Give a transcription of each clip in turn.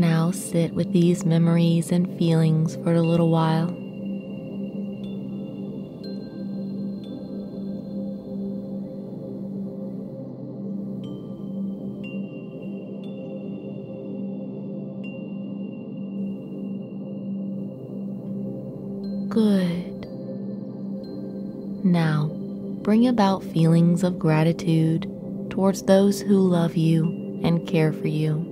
Now sit with these memories and feelings for a little while. Good. Now, bring about feelings of gratitude towards those who love you and care for you.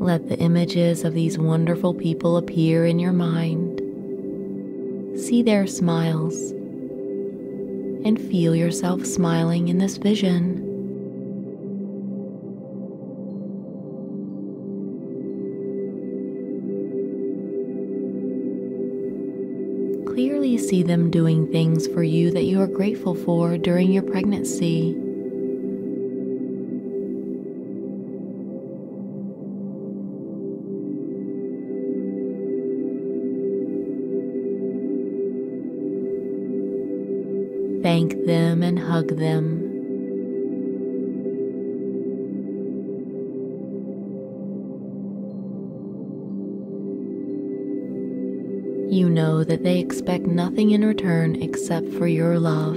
Let the images of these wonderful people appear in your mind. See their smiles and feel yourself smiling in this vision. Clearly see them doing things for you that you are grateful for during your pregnancy. Thank them and hug them. You know that they expect nothing in return except for your love.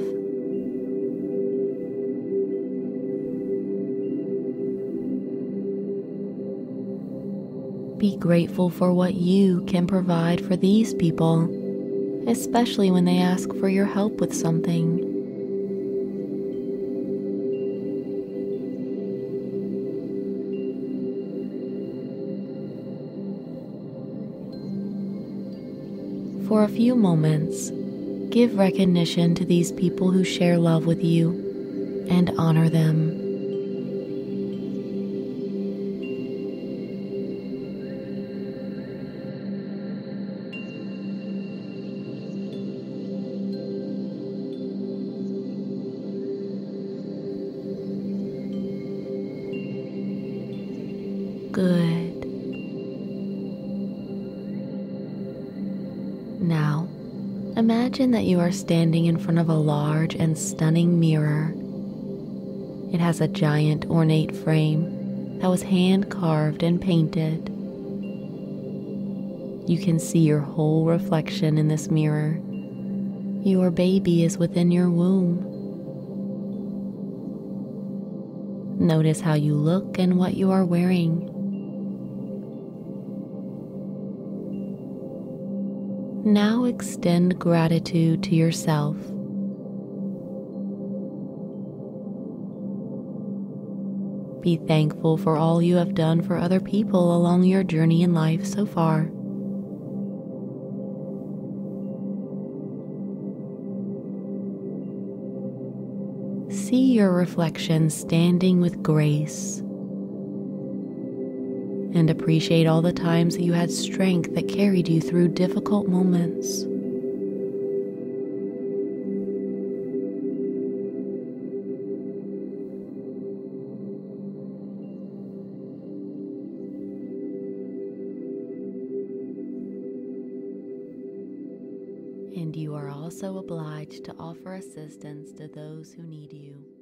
Be grateful for what you can provide for these people, especially when they ask for your help with something. For a few moments, give recognition to these people who share love with you and honor them. Good. Now, imagine that you are standing in front of a large and stunning mirror. It has a giant ornate frame that was hand-carved and painted. You can see your whole reflection in this mirror. Your baby is within your womb. Notice how you look and what you are wearing. Now extend gratitude to yourself. Be thankful for all you have done for other people along your journey in life so far. See your reflection standing with grace. And appreciate all the times that you had strength that carried you through difficult moments. And you are also obliged to offer assistance to those who need you.